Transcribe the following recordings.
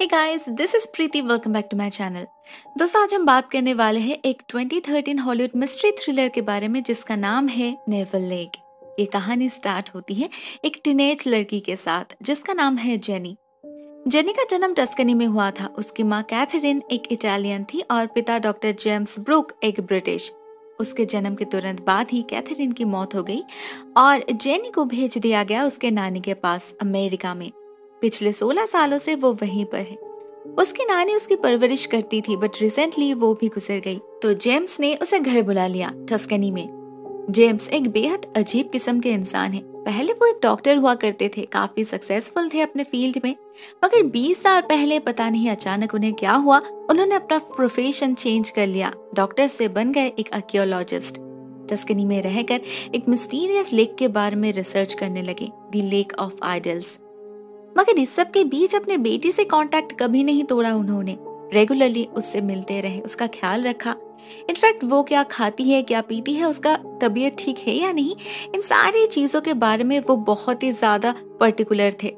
Hey guys, this is Preeti, welcome back to my channel. दोस्तों, आज हम बात करने वाले हैं एक 2013 हॉलीवुड मिस्ट्री थ्रिलर के बारे में जिसका नाम है नेवल लेक। ये कहानी स्टार्ट होती है एक टीनेज लड़की के साथ जिसका नाम है जेनी। जेनी का जन्म टस्कनी में हुआ था। उसकी माँ कैथरीन एक इटालियन थी और पिता डॉक्टर जेम्स ब्रुक एक ब्रिटिश। उसके जन्म के तुरंत बाद ही कैथरीन की मौत हो गई और जेनी को भेज दिया गया उसके नानी के पास अमेरिका में। पिछले 16 सालों से वो वहीं पर है। उसकी नानी उसकी परवरिश करती थी, बट रिसेंटली वो भी गुजर गई, तो जेम्स ने उसे घर बुला लिया टस्कनी में। जेम्स एक बेहद अजीब किस्म के इंसान है। पहले वो एक डॉक्टर हुआ करते थे, काफी सक्सेसफुल थे अपने फील्ड में, मगर 20 साल पहले पता नहीं अचानक उन्हें क्या हुआ, उन्होंने अपना प्रोफेशन चेंज कर लिया। डॉक्टर से बन गए एक आर्कियोलॉजिस्ट। टस्कनी में रहकर एक मिस्टीरियस लेक के बारे में रिसर्च करने लगे, द लेक ऑफ आइडल्स। मगर इस सब के बीच अपने बेटी से कांटेक्ट कभी नहीं तोड़ा उन्होंने। रेगुलरली उससे मिलते रहे, उसका ख्याल रखा। इनफैक्ट वो क्या खाती है, क्या पीती है, उसका तबीयत ठीक है या नहीं, इन सारी चीजों के बारे में वो बहुत ही ज्यादा पर्टिकुलर थे।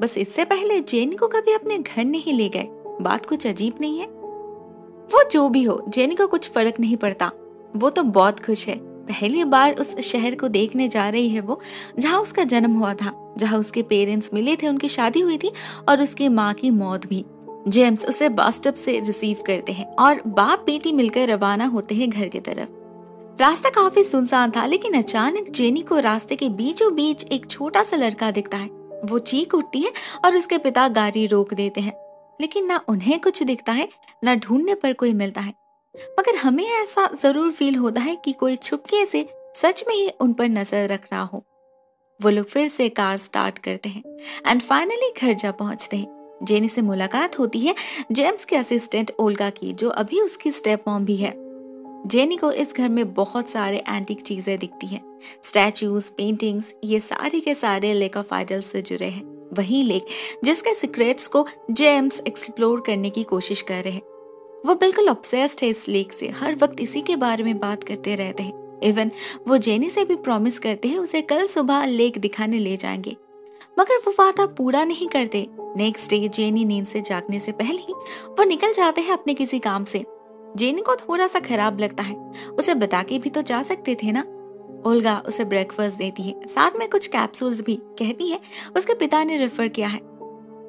बस इससे पहले जेनी को कभी अपने घर नहीं ले गए। बात कुछ अजीब नहीं है? वो जो भी हो, जेनी को कुछ फर्क नहीं पड़ता। वो तो बहुत खुश है। पहली बार उस शहर को देखने जा रही है वो, जहाँ उसका जन्म हुआ था, जहाँ उसके पेरेंट्स मिले थे, उनकी शादी हुई थी और उसकी माँ की मौत भी। जेम्स उसे बाथटब से रिसीव करते हैं और बाप बेटी मिलकर रवाना होते हैं घर की तरफ। रास्ता काफी सुनसान था, लेकिन अचानक जेनी को रास्ते के बीचों बीच एक छोटा सा लड़का दिखता है। वो चीख उठती है और उसके पिता गाड़ी रोक देते हैं, लेकिन ना उन्हें कुछ दिखता है ना ढूंढने पर कोई मिलता है। मगर हमें ऐसा जरूर फील होता है कि कोई चुपके से सच में ही उन पर नजर रख रहा हो। वो लोग फिर से कार स्टार्ट करते हैं एंड फाइनली घर जा पहुंचते हैं। जेनी से मुलाकात होती है जेम्स के असिस्टेंट ओल्गा की, जो अभी उसकी स्टेप मॉम भी है। जेनी को इस घर में बहुत सारे एंटीक चीजें दिखती हैं, स्टैचूज, पेंटिंग्स, ये सारे के सारे लेक ऑफ आइडल्स से जुड़े हैं। वही लेक जिसके सीक्रेट्स को जेम्स एक्सप्लोर करने की कोशिश कर रहे हैं। वो बिल्कुल ऑब्सेस्ड है इस लेक से, हर वक्त इसी के बारे में बात करते रहते हैं। इवन वो जेनी से भी प्रॉमिस करते हैं उसे कल सुबह लेक दिखाने ले जाएंगे, मगर वो वादा पूरा नहीं करते। नेक्स्ट डे जेनी नींद से जागने से पहले ही वो निकल जाते हैं अपने किसी काम से। जेनी को थोड़ा सा खराब लगता है, उसे बता के भी तो जा सकते थे ना। ओल्गा उसे ब्रेकफास्ट देती है, साथ में कुछ कैप्सूल्स भी। कहती है उसके पिता ने रेफर किया है।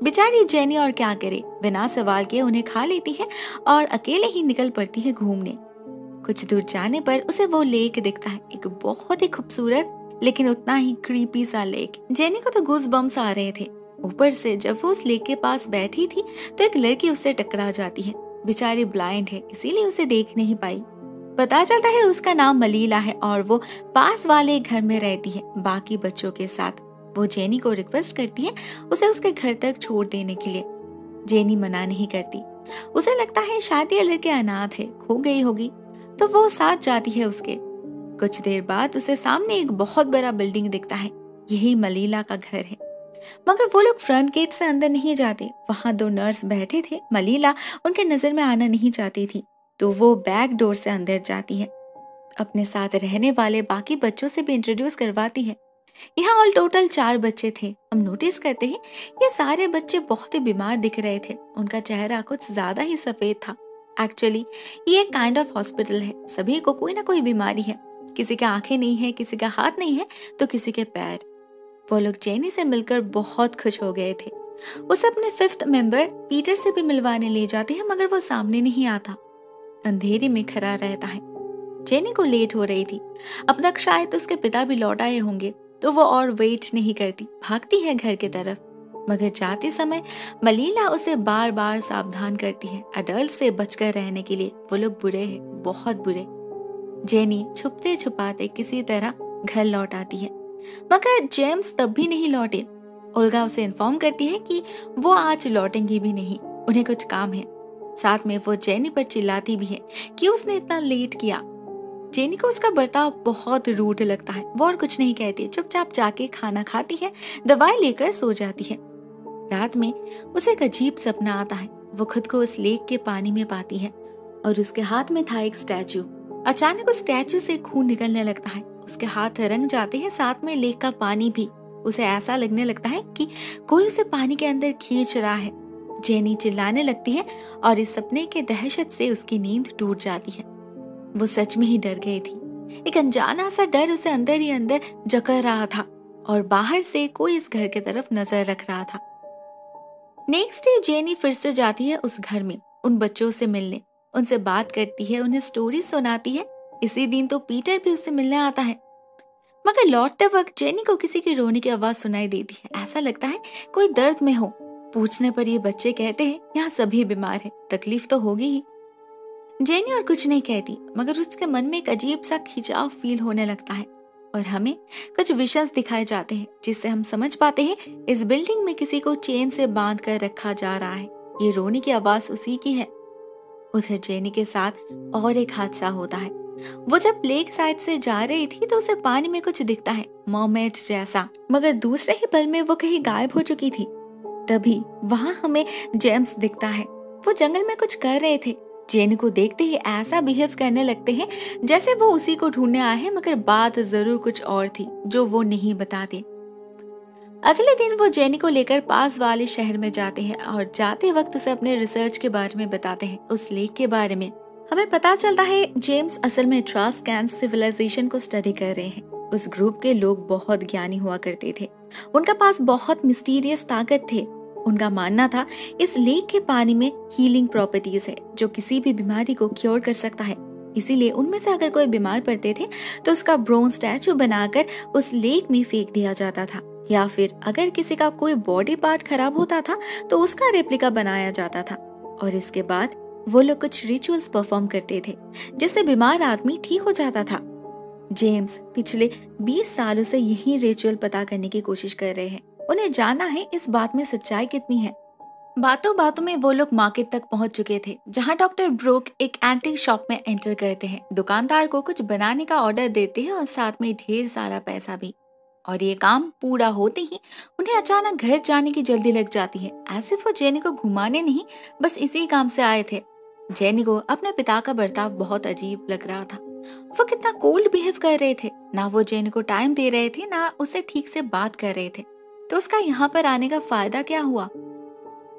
बेचारी जेनी और क्या करे, बिना सवाल के उन्हें खा लेती है और अकेले ही निकल पड़ती है घूमने। कुछ दूर जाने पर उसे वो लेक दिखता है, एक बहुत ही खूबसूरत लेकिन उतना ही क्रीपी सा लेक। जेनी को तो गूज़बम्स आ रहे थे। ऊपर से जब वो उस लेक के पास बैठी थी तो एक लड़की उससे टकरा जाती है। बेचारी ब्लाइंड है, इसीलिए उसे देख नहीं पाई। पता चलता है उसका नाम मलीला है और वो पास वाले घर में रहती है बाकी बच्चों के साथ। वो जेनी को रिक्वेस्ट करती है उसे उसके घर तक छोड़ देने के लिए। जेनी मना नहीं करती। उसे लगता है शायद ये लड़की अनाथ है, खो गई होगी, तो वो साथ जाती है उसके। कुछ देर बाद उसे सामने एक बहुत बड़ा बिल्डिंग दिखता है, यही मलीला का घर है। मगर वो लोग फ्रंट गेट से अंदर नहीं जाते। वहां दो नर्स बैठे थे, मलीला उनके नजर में आना नहीं चाहती थी, तो वो बैक डोर से अंदर जाती है। अपने साथ रहने वाले बाकी बच्चों से भी इंट्रोड्यूस करवाती है। यहाँ ऑल टोटल 4 बच्चे थे। हम नोटिस करते हैं ये सारे बच्चे बहुत ही बीमार दिख रहे थे, उनका चेहरा कुछ ज्यादा ही सफेद था। एक्चुअली ये एक काइंड ऑफ हॉस्पिटल है, सभी को कोई ना कोई बीमारी है। किसी का आंखें नहीं है, किसी का हाथ नहीं है, तो किसी के पैर। वो लोग जेनी से मिलकर बहुत खुश हो गए थे। उसे अपने 5th मेंबर पीटर से भी मिलवाने ले जाते हैं, मगर वो सामने नहीं आता, अंधेरे में खड़ा रहता है। जेनी को लेट हो रही थी, अब तक शायद उसके पिता भी लौट आए होंगे, तो वो और वेट नहीं करती, भागती है घर की तरफ। मगर जाते समय मलीला उसे बार बार सावधान करती है अडल्ट से बचकर रहने के लिए। वो लोग बुरे हैं, बहुत बुरे। जेनी छुपते छुपाते किसी तरह घर लौट आती है, मगर जेम्स तब भी नहीं लौटे। ओल्गा उसे इन्फॉर्म करती है कि वो आज लौटेंगी भी नहीं, उन्हें कुछ काम है। साथ में वो जेनी पर चिल्लाती भी है कि उसने इतना लेट किया। जेनी को उसका बर्ताव बहुत रूड लगता है। वो और कुछ नहीं कहती, चुपचाप जाके खाना खाती है, दवाई लेकर सो जाती है। रात में उसे एक अजीब सपना आता है। वो खुद को उस लेक के पानी में पाती है और उसके हाथ में था एक स्टैचू। अचानक उस स्टैचू से खून निकलने लगता है, उसके हाथ रंग जाते हैं, साथ में लेक का पानी भी। उसे ऐसा लगने लगता है कि कोई उसे पानी के अंदर खींच रहा है। जेनी चिल्लाने लगती है और इस सपने के दहशत से उसकी नींद टूट जाती है। वो सच में ही डर गई थी। एक अनजाना सा डर उसे अंदर ही अंदर जकड़ रहा था और बाहर से कोई इस घर की तरफ नजर रख रहा था। नेक्स्ट डे जेनी फिर से जाती है उस घर में उन बच्चों से मिलने, उनसे बात करती है, उन्हें स्टोरी सुनाती है। इसी दिन तो पीटर भी उससे मिलने आता है, मगर लौटते वक्त जेनी को किसी के रोने की आवाज सुनाई देती है। ऐसा लगता है कोई दर्द में हो। पूछने पर ये बच्चे कहते हैं यहाँ सभी बीमार हैं, तकलीफ तो होगी ही। जेनी और कुछ नहीं कहती, मगर उसके मन में एक अजीब सा खिंचाव फील होने लगता है और हमें कुछ विशंस दिखाए जाते हैं, जिससे हम समझ पाते हैं इस बिल्डिंग में किसी को चेन से बांध कर रखा जा रहा है। ये रोने की आवाज उसी की है। उधर जेनी के साथ और एक हादसा होता है। वो जब लेक साइड से जा रही थी तो उसे पानी में कुछ दिखता है, मरमेड जैसा, मगर दूसरे ही पल में वो कहीं गायब हो चुकी थी। तभी वहां हमें जेम्स दिखता है। वो जंगल में कुछ कर रहे थे। जेनी को देखते ही ऐसा बिहेव करने लगते हैं जैसे वो उसी को ढूंढने आए हैं, मगर बात जरूर कुछ और थी जो वो नहीं बताते। अगले दिन वो जेनी को लेकर पास वाले शहर में जाते हैं और जाते वक्त उसे अपने रिसर्च के बारे में बताते हैं, उस लेक के बारे में। हमें पता चलता है जेम्स असल में ट्रासकैन सिविलाइजेशन को स्टडी कर रहे हैं। उस ग्रुप के लोग बहुत ज्ञानी हुआ करते थे, उनका पास बहुत मिस्टीरियस ताकत थे। उनका मानना था इस लेक के पानी में हीलिंग प्रॉपर्टीज है जो किसी भी बीमारी को क्योर कर सकता है। इसीलिए उनमें से अगर कोई बीमार पड़ते थे तो उसका ब्रोंज स्टैचू बनाकर उस लेक में फेंक दिया जाता था, या फिर अगर किसी का कोई बॉडी पार्ट खराब होता था तो उसका रेप्लिका बनाया जाता था। और इसके बाद वो लोग कुछ रिचुअल्स परफॉर्म करते थे जिससे बीमार आदमी ठीक हो जाता था। जेम्स पिछले 20 सालों से यही रिचुअल पता करने की कोशिश कर रहे हैं। उन्हें जानना है इस बात में सच्चाई कितनी है। बातों बातों में वो लोग मार्केट तक पहुंच चुके थे, जहां डॉक्टर ब्रुक एक एंटीक शॉप में एंटर करते हैं, दुकानदार को कुछ बनाने का ऑर्डर देते हैं और साथ में ढेर सारा पैसा भी। और ये काम पूरा होते ही उन्हें अचानक घर जाने की जल्दी लग जाती है, ऐसे वो जेनी को घुमाने नहीं, बस इसी काम से आए थे। जेनी को अपने पिता का बर्ताव बहुत अजीब लग रहा था। वो कितना कोल्ड बिहेव कर रहे थे, ना वो जेनी को टाइम दे रहे थे, ना उससे ठीक से बात कर रहे थे, तो उसका यहाँ पर आने का फायदा क्या हुआ।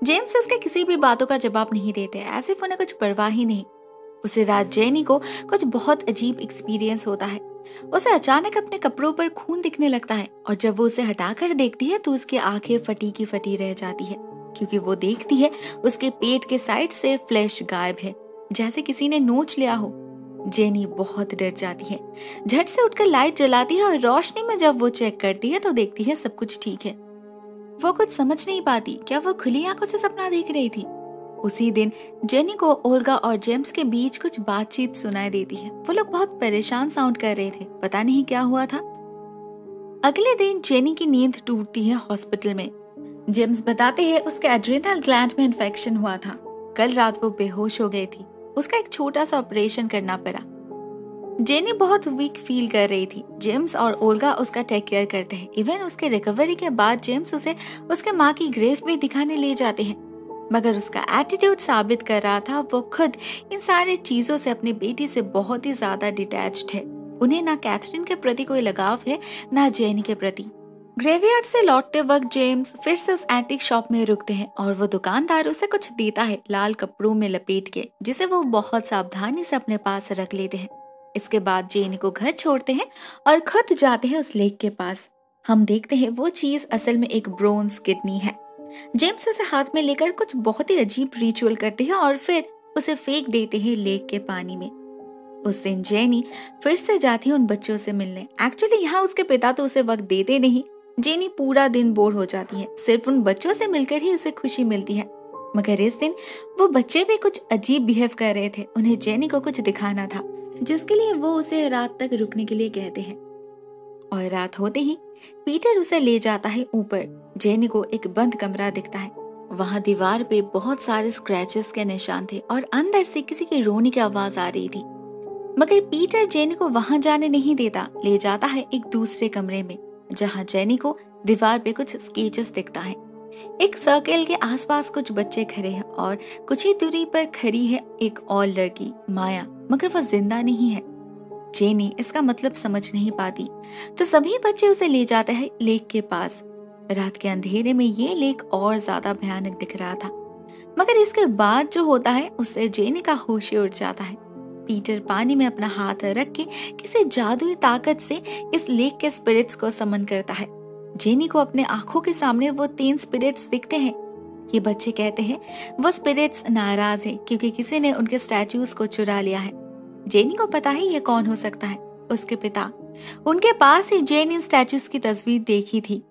जेम्स उसके किसी भी बातों का जवाब नहीं देते, ऐसे उन्हें कुछ परवाह ही नहीं। उसी रात जेनी को कुछ बहुत अजीब एक्सपीरियंस होता है। उसे अचानक अपने कपड़ों पर खून दिखने लगता है और जब वो उसे हटाकर देखती है तो उसकी आंखें फटी की फटी रह जाती है, क्योंकि वो देखती है उसके पेट के साइड से फ्लैश गायब है, जैसे किसी ने नोच लिया हो। जेनी बहुत डर जाती है, झट से उठकर लाइट जलाती है और रोशनी में जब वो चेक करती है तो देखती है सब कुछ ठीक है। वो कुछ समझ नहीं पाती, क्या वो खुली आंखों से सपना देख रही थी। उसी दिन जेनी को ओल्गा और जेम्स के बीच कुछ बातचीत सुनाई देती है। वो लोग बहुत परेशान साउंड कर रहे थे, पता नहीं क्या हुआ था। अगले दिन जेनी की नींद टूटती है हॉस्पिटल में। जेम्स बताते हैं उसके एड्रेनल ग्लैंड में इन्फेक्शन हुआ था, कल रात वो बेहोश हो गई थी, उसका एक छोटा सा ऑपरेशन करना पड़ा। जेनी बहुत वीक फील कर रही थी। जेम्स और ओल्गा उसका टेक केयर करते हैं। इवन उसके रिकवरी के बाद जेम्स उसे उसके माँ की ग्रेव भी दिखाने ले जाते हैं, मगर उसका एटीट्यूड साबित कर रहा था वो खुद इन सारी चीजों से अपनी बेटी से बहुत ही ज्यादा डिटैच्ड है। उन्हें ना कैथरीन के प्रति कोई लगाव है, ना जेनी के प्रति। ग्रेवयार्ड से लौटते वक्त जेम्स फिर से उस एंटीक शॉप में रुकते हैं और वो दुकानदार उसे कुछ देता है लाल कपड़ों में लपेट के, जिसे वो बहुत सावधानी से अपने पास रख लेते हैं। इसके बाद जेनी को घर छोड़ते हैं और खुद जाते हैं उस लेक के पास। हम देखते हैं वो चीज असल में एक ब्रोंज किडनी है। जेम्स उसे हाथ में लेकर कुछ बहुत ही अजीब रिचुअल करते हैं और फिर उसे फेंक देते हैं लेक के पानी में। उस दिन जेनी फिर से जाती है उन बच्चों से मिलने। एक्चुअली यहाँ उसके पिता तो उसे वक्त देते नहीं। जेनी पूरा दिन बोर हो जाती है, सिर्फ उन बच्चों से मिलकर ही उसे खुशी मिलती है। मगर इस दिन वो बच्चे भी कुछ अजीब बिहेव कर रहे थे। उन्हें जेनी को कुछ दिखाना था, जिसके लिए वो उसे रात तक रुकने के लिए कहते हैं। और रात होते ही पीटर उसे ले जाता है ऊपर। जेनी को एक बंद कमरा दिखता है, वहाँ दीवार पे बहुत सारे स्क्रैचेस के निशान थे और अंदर से किसी के रोने की आवाज आ रही थी। मगर पीटर जेनी को वहाँ जाने नहीं देता, ले जाता है एक दूसरे कमरे में, जहाँ जेनी को दीवार पे कुछ स्केचेस दिखता है। एक सर्कल के आसपास कुछ बच्चे खड़े हैं और कुछ ही दूरी पर खड़ी है एक और लड़की, माया, मगर वह जिंदा नहीं है। जेनी इसका मतलब समझ नहीं पाती, तो सभी बच्चे उसे ले जाते हैं लेक के पास। रात के अंधेरे में ये लेक और ज्यादा भयानक दिख रहा था। मगर इसके बाद जो होता है उससे जेनी का होश ही उड़ जाता है। पीटर पानी में अपना हाथ रख के किसी जादुई ताकत से इस लेक के स्पिरिट्स को समन करता है। जेनी को अपने आंखों के सामने वो 3 स्पिरिट्स दिखते हैं। ये बच्चे कहते हैं वो स्पिरिट्स नाराज हैं क्योंकि किसी ने उनके स्टैचूज को चुरा लिया है। जेनी को पता है ये कौन हो सकता है, उसके पिता। उनके पास ही जेनी इन स्टैचूज की तस्वीर देखी थी।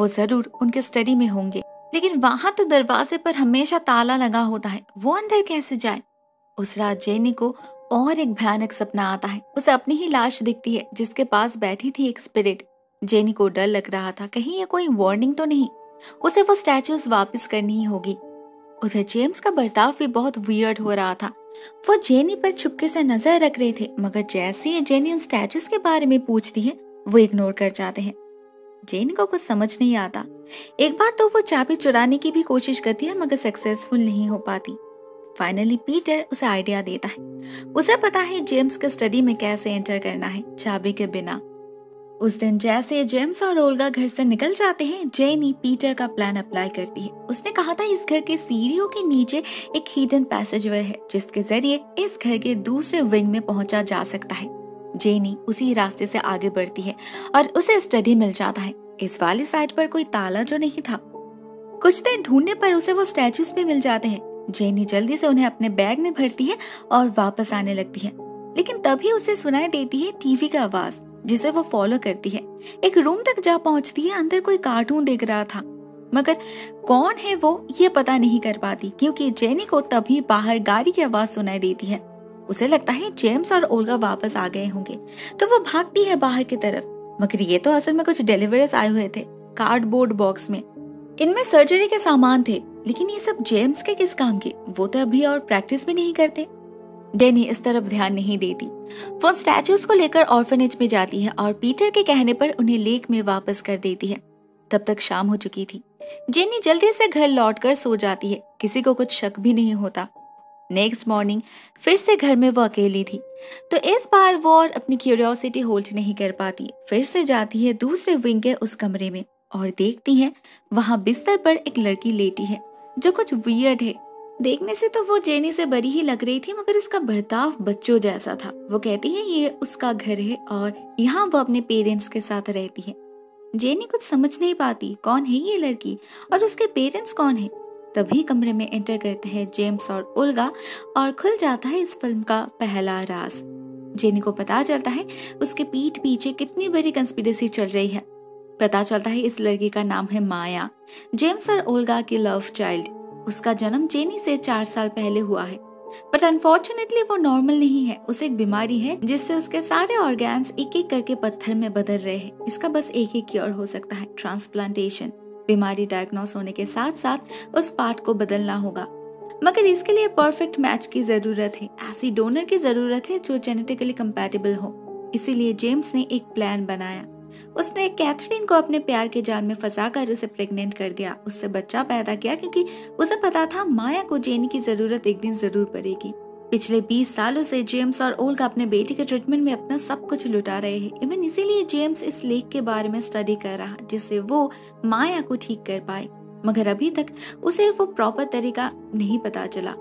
वो जरूर उनके स्टडी में होंगे, लेकिन वहां तो दरवाजे पर हमेशा ताला लगा होता है, वो अंदर कैसे जाए। उस रात जेनी को और एक भयानक सपना आता है। उसे अपनी ही लाश दिखती है जिसके पास बैठी थी एक स्पिरिट। जेनी को डर लग रहा था, कहीं ये कोई वार्निंग तो नहीं। उसे वो स्टैचूज वापस करनी ही होगी। उधर जेम्स का बर्ताव भी बहुत वियर्ड हो रहा था। वो जेनी पर चुपके से नजर रख रहे थे, मगर जैसे ही जेनी उन स्टैचूज के बारे में पूछती है वो इग्नोर कर जाते हैं। जेनी को कुछ समझ नहीं आता। एक बार तो वो चाबी चुराने की भी कोशिश करती है मगर सक्सेसफुल नहीं हो पाती। फाइनली पीटर उसे आइडिया देता है। उसे पता है जेम्स के स्टडी में कैसे एंटर करना है, चाबी के बिना। उस दिन जैसे जेम्स और ओल्गा घर से निकल जाते हैं, जेनी पीटर का प्लान अप्लाई करती है। उसने कहा था इस घर के सीढ़ियों के नीचे एक हिडन पैसेजवे है जिसके जरिए इस घर के दूसरे विंग में पहुंचा जा सकता है। जेनी उसी रास्ते से आगे बढ़ती है और उसे स्टडी मिल जाता है। इस वाली साइड पर कोई ताला जो नहीं था। कुछ देर ढूंढने पर उसे वो स्टैचूज भी मिल जाते हैं। जेनी जल्दी से उन्हें अपने बैग में भरती है और वापस आने लगती है, लेकिन तभी उसे सुनाई देती है टीवी का आवाज जिसे वो फॉलो करती है। एक रूम तक जा पहुंचती है, अंदर कोई कार्टून देख रहा था, मगर कौन है वो ये पता नहीं कर पाती क्योंकि जेनी को तभी बाहर गाड़ी की आवाज सुनाई देती है। उसे लगता है जेम्स और ओल्गा वापस आ गए होंगे, तो वो भागती है बाहर की तरफ, मगर ये तो असल में कुछ डिलीवरीज आए हुए थे कार्डबोर्ड बॉक्स में। इनमें सर्जरी के सामान थे, लेकिन ये सब जेम्स के किस काम के, वो तो अभी और प्रैक्टिस भी नहीं करते। डेनी इस तरफ ध्यान नहीं देती। वो स्टैचूज को लेकर ऑर्फनेज में जाती है और पीटर के कहने पर उन्हें लेक में वापस कर देती है। तब तक शाम हो चुकी थी। जेनी जल्दी से घर लौटकर सो जाती है, किसी को कुछ शक भी नहीं होता। नेक्स्ट मॉर्निंग फिर से घर में वो अकेली थी, तो इस बार वो और अपनी क्यूरियोसिटी होल्ड नहीं कर पाती। फिर से जाती है दूसरे विंग के उस कमरे में और देखती है वहाँ बिस्तर पर एक लड़की लेटी है जो कुछ वियर्ड है। देखने से तो वो जेनी से बड़ी ही लग रही थी, मगर उसका बर्ताव बच्चों जैसा था। वो कहती है ये उसका घर है और यहाँ वो अपने पेरेंट्स के साथ रहती है। जेनी कुछ समझ नहीं पाती कौन है ये लड़की और उसके पेरेंट्स कौन है। तभी कमरे में एंटर करते हैं जेम्स और ओल्गा और खुल जाता है इस फिल्म का पहला राज। जेनी को पता चलता है उसके पीठ पीछे कितनी बड़ी कंस्पिरेसी चल रही है। पता चलता है इस लड़की का नाम है माया, जेम्स और ओल्गा की लव चाइल्ड। उसका जन्म जेनी से 4 साल पहले हुआ है, बट अनफॉर्चुनेटली वो नॉर्मल नहीं है। उसे एक बीमारी है जिससे उसके सारे ऑर्गन्स एक-एक करके पत्थर में बदल रहे हैं। इसका बस एक ही क्योर हो सकता है, ट्रांसप्लांटेशन। बीमारी डायग्नोस होने के साथ साथ उस पार्ट को बदलना होगा, मगर इसके लिए परफेक्ट मैच की जरूरत है, ऐसी डोनर की जरूरत है जो जेनेटिकली कंपैटिबल हो। इसीलिए जेम्स ने एक प्लान बनाया। उसने कैथरीन को अपने प्यार के जाल में फंसाकर उसे प्रेग्नेंट कर दिया, उससे बच्चा पैदा किया क्योंकि उसे पता था माया को जेनी की जरूरत एक दिन जरूर पड़ेगी। पिछले 20 सालों से जेम्स और ओल्गा अपने बेटी के ट्रीटमेंट में अपना सब कुछ लुटा रहे हैं। इवन इसीलिए जेम्स इस लेक के बारे में स्टडी कर रहा जिससे वो माया को ठीक कर पाए, मगर अभी तक उसे वो प्रॉपर तरीका नहीं पता चला।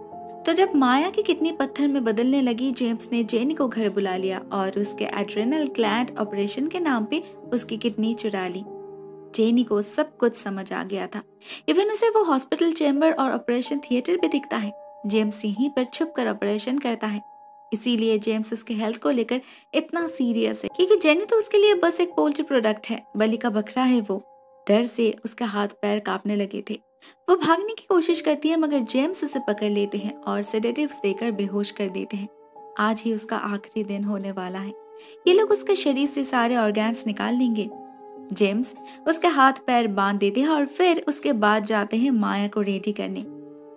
तो जब माया की किडनी पत्थर में बदलने लगी, जेम्स ने जेनी को घर बुला लिया और उसके एड्रेनल ग्लैंड ऑपरेशन के नाम पे उसकी किडनी चुरा ली। जेनी को सब कुछ समझ आ गया था। इवन उसे वो हॉस्पिटल चैम्बर और ऑपरेशन थिएटर भी दिखता है। जेम्स यहीं पर छुप कर ऑपरेशन करता है। इसीलिए जेम्स उसके हेल्थ को लेकर इतना सीरियस है, क्योंकि जेनी तो उसके लिए बस एक पोल्ट्री प्रोडक्ट है, बलि का बकरा है वो। डर से उसके हाथ पैर कांपने लगे थे। वो भागने की कोशिश करती है, मगर जेम्स उसे पकड़ लेते हैं और सेडेटिव्स देकर बेहोश कर देते हैं। आज ही उसका आखिरी दिन होने वाला है। ये लोग उसके शरीर से सारे ऑर्गन्स निकाल लेंगे। जेम्स उसके हाथ पैर बांध देते हैं और फिर उसके बाद जाते हैं माया को रेडी करने।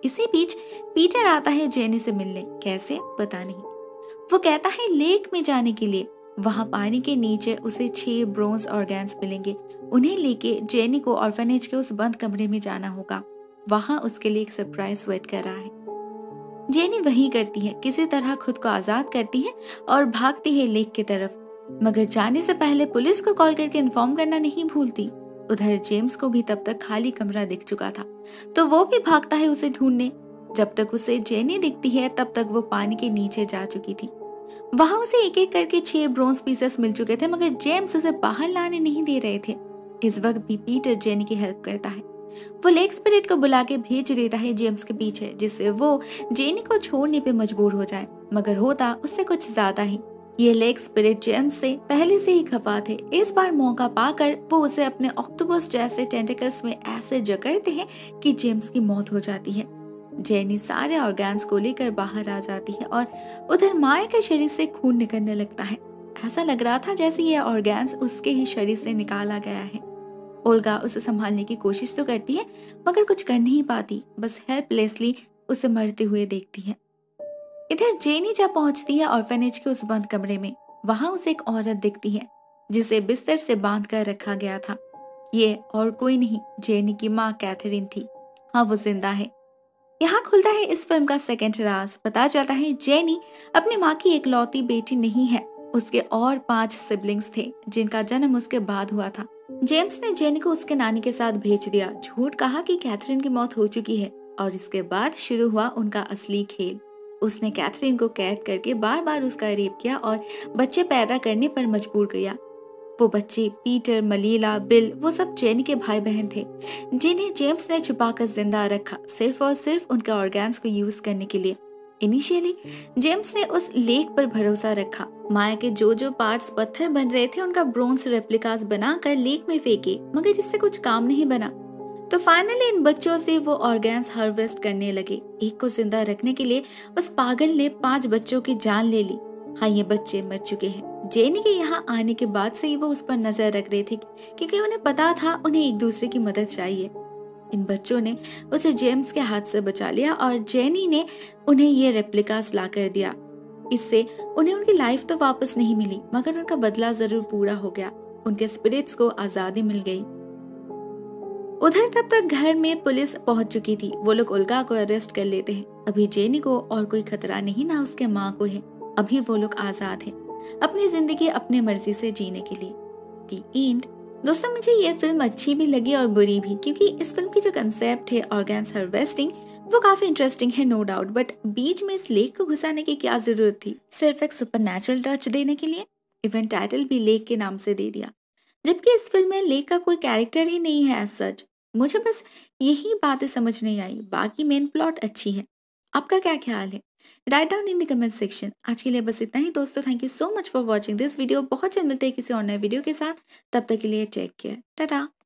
इसी बीच पीटर आता है जेनी से मिलने, कैसे पता नहीं। वो कहता है लेक में जाने के लिए, वहां पानी के नीचे उसे 6 ब्रोंज ऑर्गन्स मिलेंगे। उन्हें लेके जेनी को ऑर्फनेज के उस बंद कमरे में जाना होगा। वहां उसके लिए एक सरप्राइज वेट कर रहा है। जेनी वही करती है, किसी तरह खुद को आजाद करती है और भागती है लेक की तरफ, मगर जाने से पहले पुलिस को कॉल करके इन्फॉर्म करना नहीं भूलती। उधर जेम्स को भी तब तक खाली कमरा दिख चुका था, तो वो भी भागता है उसे ढूंढने। जब तक उसे जेनी दिखती है तब तक वो पानी के नीचे जा चुकी थी। वहां उसे एक एक करके 6 ब्रोंज पीसेस मिल चुके थे, मगर जेम्स उसे बाहर लाने नहीं दे रहे थे। इस वक्त भी पीटर जेनी की हेल्प करता है। वो लेक स्पिरिट को बुला के भेज देता है जेम्स के पीछे, जिससे वो जेनी को छोड़ने पे मजबूर हो जाए, मगर होता उससे कुछ ज्यादा ही। ये लेक स्पिरिट जेम्स से पहले से ही खफा थे। इस बार मौका पाकर वो उसे अपने ऑक्टोपस जैसे टेंटिकल्स में ऐसे जकड़ते हैं कि जेम्स की मौत हो जाती है। जेनी सारे ऑर्गन्स को लेकर बाहर आ जाती है और उधर माया के शरीर से खून निकलने लगता है। ऐसा लग रहा था जैसे ये ऑर्गन्स उसके ही शरीर से निकाला गया है। ओल्गा उसे संभालने की कोशिश तो करती है, मगर कुछ कर नहीं पाती, बस हेल्पलेसली उसे मरते हुए देखती है। इधर जेनी जब पहुंचती है ऑर्फेनेज के उस बंद कमरे में, वहां उसे एक औरत दिखती है जिसे बिस्तर से बांध कर रखा गया था। ये और कोई नहीं, जेनी की माँ कैथरीन थी। हाँ, वो जिंदा है। यहाँ खुलता है इस फिल्म का सेकेंड राज। पता चलता है जेनी अपनी माँ की एकलौती बेटी नहीं है, उसके और 5 सिबलिंग्स थे जिनका जन्म उसके बाद हुआ था। जेम्स ने जेनी को उसके नानी के साथ भेज दिया, झूठ कहा कि कैथरीन की मौत हो चुकी है, और इसके बाद शुरू हुआ उनका असली खेल। उसने कैथरीन को कैद करके बार बार उसका रेप किया और बच्चे पैदा करने पर मजबूर किया। वो बच्चे पीटर, मलीला, बिल, वो सब जेनी के भाई बहन थे, जिन्हें जेम्स ने छुपाकर जिंदा रखा सिर्फ और सिर्फ उनके ऑर्गन्स को यूज करने के लिए। इनिशियली जेम्स ने उस लेक पर भरोसा रखा। माया के जो पार्ट्स पत्थर बन रहे थे उनका ब्रोंज रेप्लिकास बनाकर लेक में फेंके, मगर इससे कुछ काम नहीं बना। तो फाइनली इन बच्चों से वो ऑर्गन्स हार्वेस्ट करने लगे। एक को जिंदा रखने के लिए उस पागल ने 5 बच्चों की जान ले ली। हाँ, ये बच्चे मर चुके हैं। जेनी के यहाँ आने के बाद से ही वो उस पर नजर रख रहे थे, क्योंकि उन्हें पता था उन्हें एक दूसरे की मदद चाहिए। इन बच्चों ने उसे जेम्स के हाथ से बचा लिया और जेनी ने उन्हें ये रेप्लिकास ला कर दिया। इससे उन्हें उनकी लाइफ तो वापस नहीं मिली, मगर उनका बदला जरूर पूरा हो गया। उनके स्पिरिट्स को आजादी मिल गई। उधर तब तक घर में पुलिस पहुंच चुकी थी। वो लोग ओल्गा को अरेस्ट कर लेते हैं। अभी जेनी को और कोई खतरा नहीं, ना उसके माँ को है। अभी वो लोग आजाद हैं अपनी जिंदगी अपनी मर्जी से जीने के लिए। The end. दोस्तों, मुझे ये फिल्म अच्छी भी लगी और बुरी भी, क्योंकि इस फिल्म की जो कंसेप्ट है ऑर्गन्स हार्वेस्टिंग, वो काफी इंटरेस्टिंग है नो डाउट, बट बीच में इस लेक को घुसाने की क्या जरूरत थी? सिर्फ एक सुपरनैचुरल टच देने के लिए। इवन टाइटल भी लेक के नाम से दे दिया, जबकि इस फिल्म में लेक का कोई कैरेक्टर ही नहीं है एज सच। मुझे बस यही बातें समझ नहीं आई, बाकी मेन प्लॉट अच्छी है। आपका क्या ख्याल है? Write down in the comment section. आज के लिए बस इतना ही दोस्तों। Thank you so much for watching this video. बहुत जल्द मिलते हैं किसी और नए वीडियो के साथ। तब तक के लिए टेक केयर, टाटा।